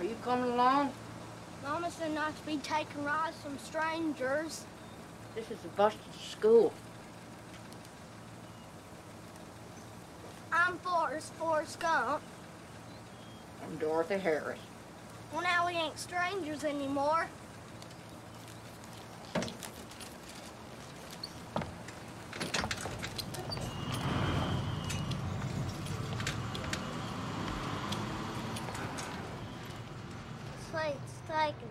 Are you coming along? Mama said not to be taking rides from strangers. This is the bus to the school. I'm Forrest Gump. I'm Dorothy Harris. Well, now we ain't strangers anymore. Slate's taken.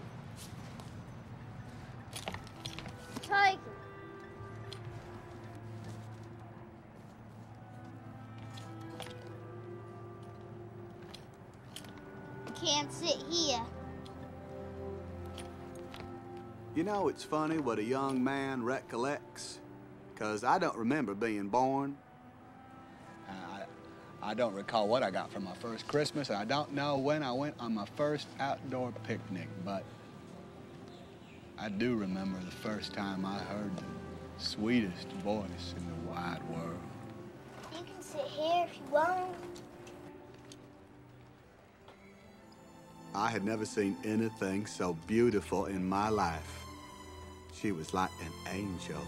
Taken. Can't sit here. You know, it's funny what a young man recollects, 'cause I don't remember being born. I don't recall what I got for my first Christmas, and I don't know when I went on my first outdoor picnic, but I do remember the first time I heard the sweetest voice in the wide world. You can sit here if you want. I had never seen anything so beautiful in my life. She was like an angel.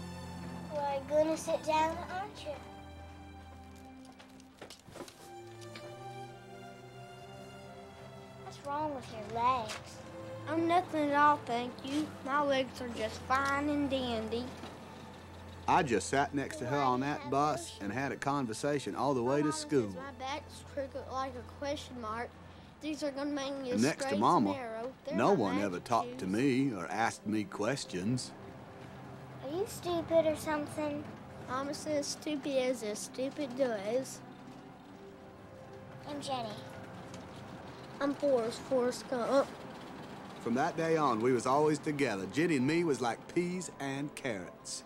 Well, you're gonna sit down, aren't you? What's wrong with your legs? I'm nothing at all, thank you. My legs are just fine and dandy. I just sat next to her on that bus and had a conversation all the way to school. My back's crooked like a question mark. These are gonna make me a straight and narrow. Next to Mama, no one ever talked to me or asked me questions. Are you stupid or something? Mama says stupid is as stupid does. I'm Jenny. I'm Forrest Gump. From that day on, we was always together. Jenny and me was like peas and carrots.